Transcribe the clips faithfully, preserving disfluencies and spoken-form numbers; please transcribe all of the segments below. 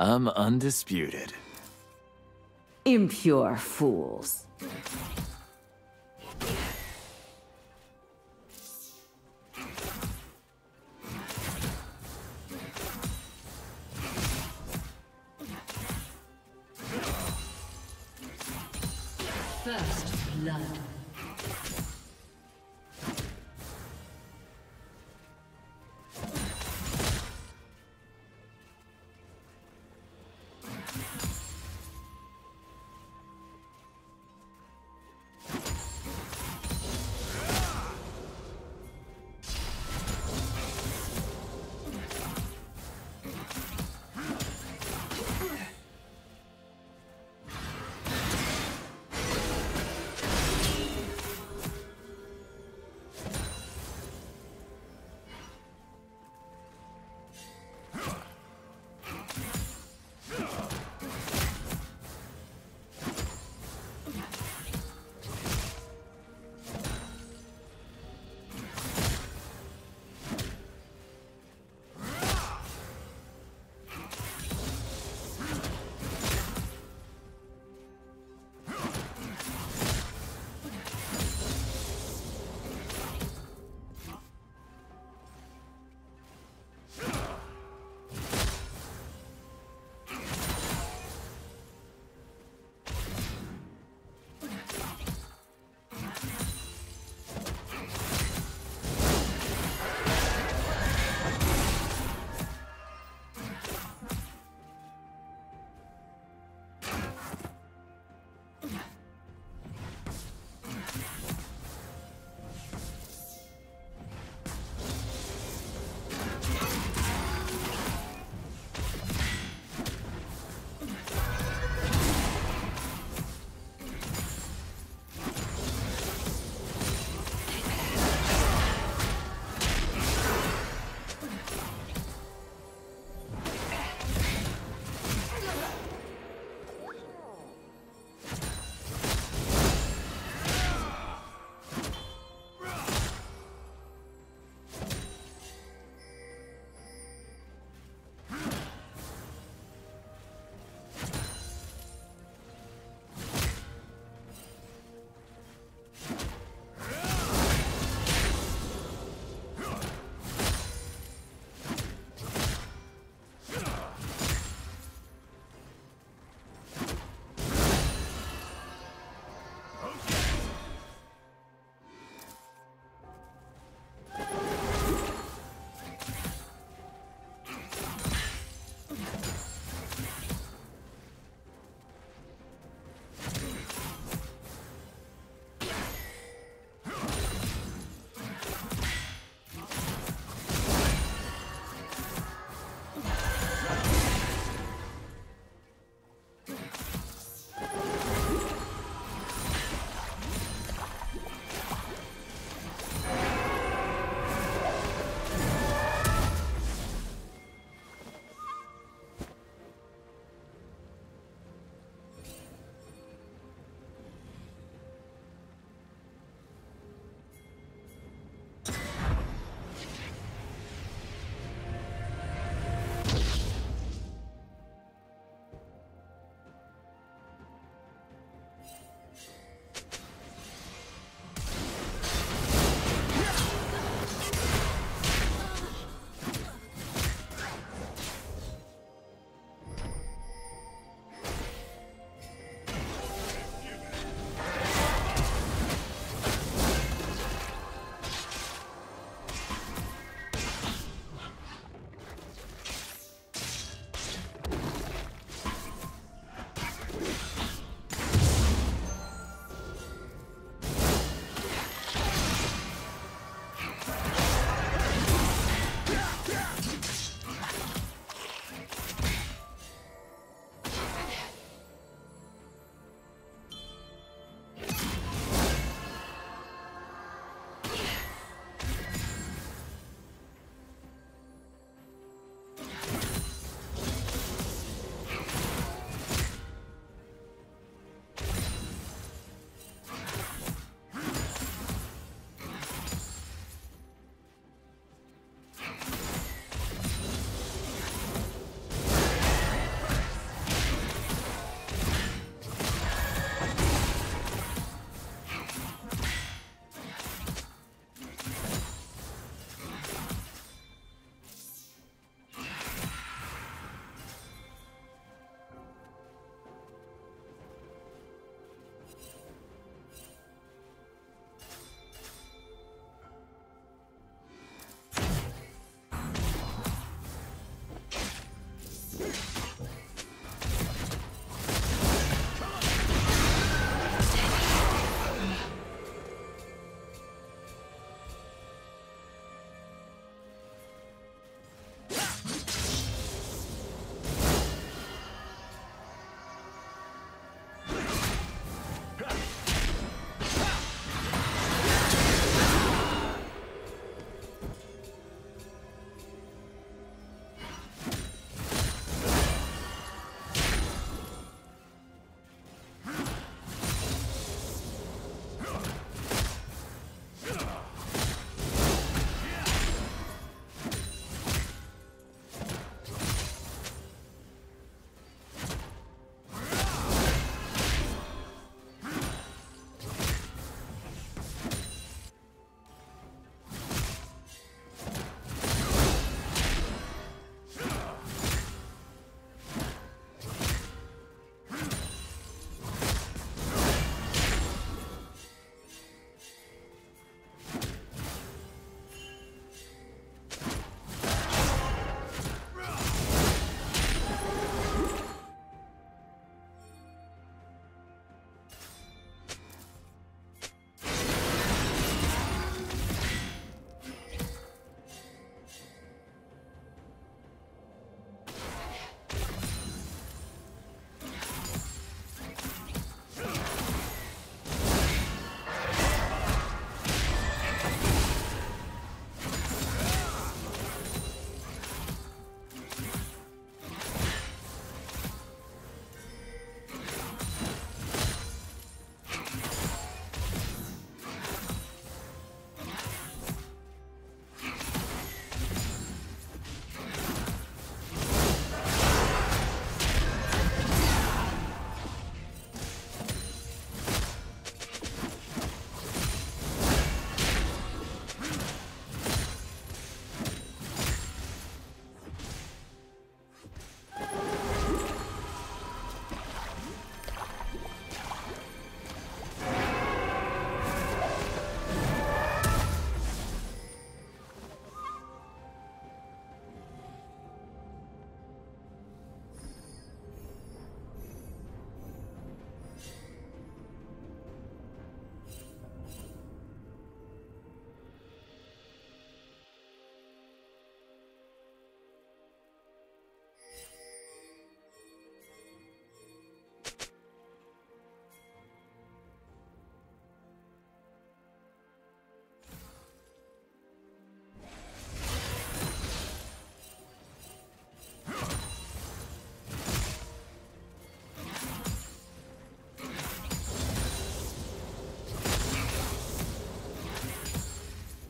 I'm undisputed. Impure fools. First blood.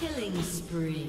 Killing spree.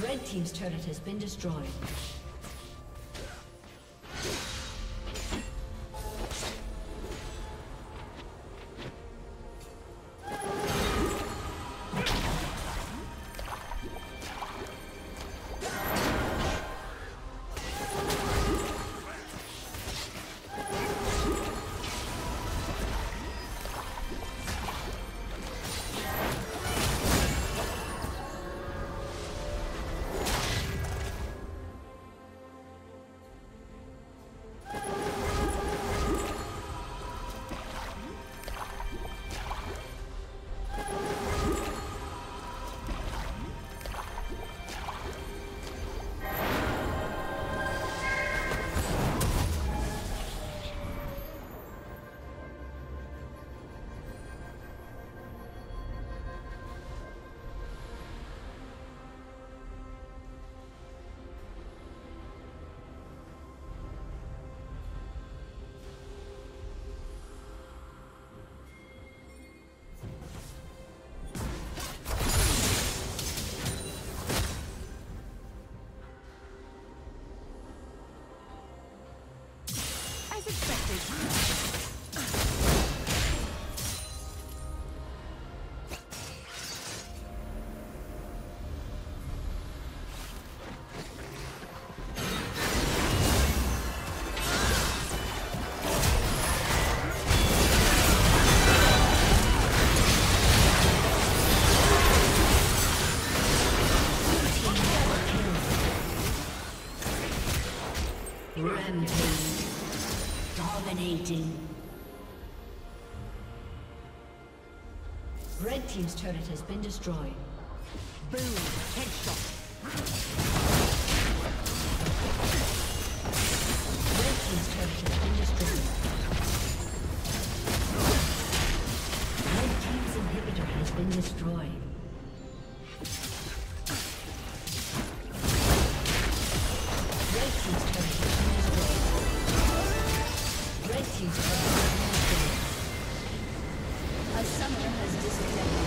Red team's turret has been destroyed. Rampage. Dominating. Red team's turret has been destroyed. Boom. Headshot. Red team's turret has been destroyed. Red team's inhibitor has been destroyed. A summoner has disconnected.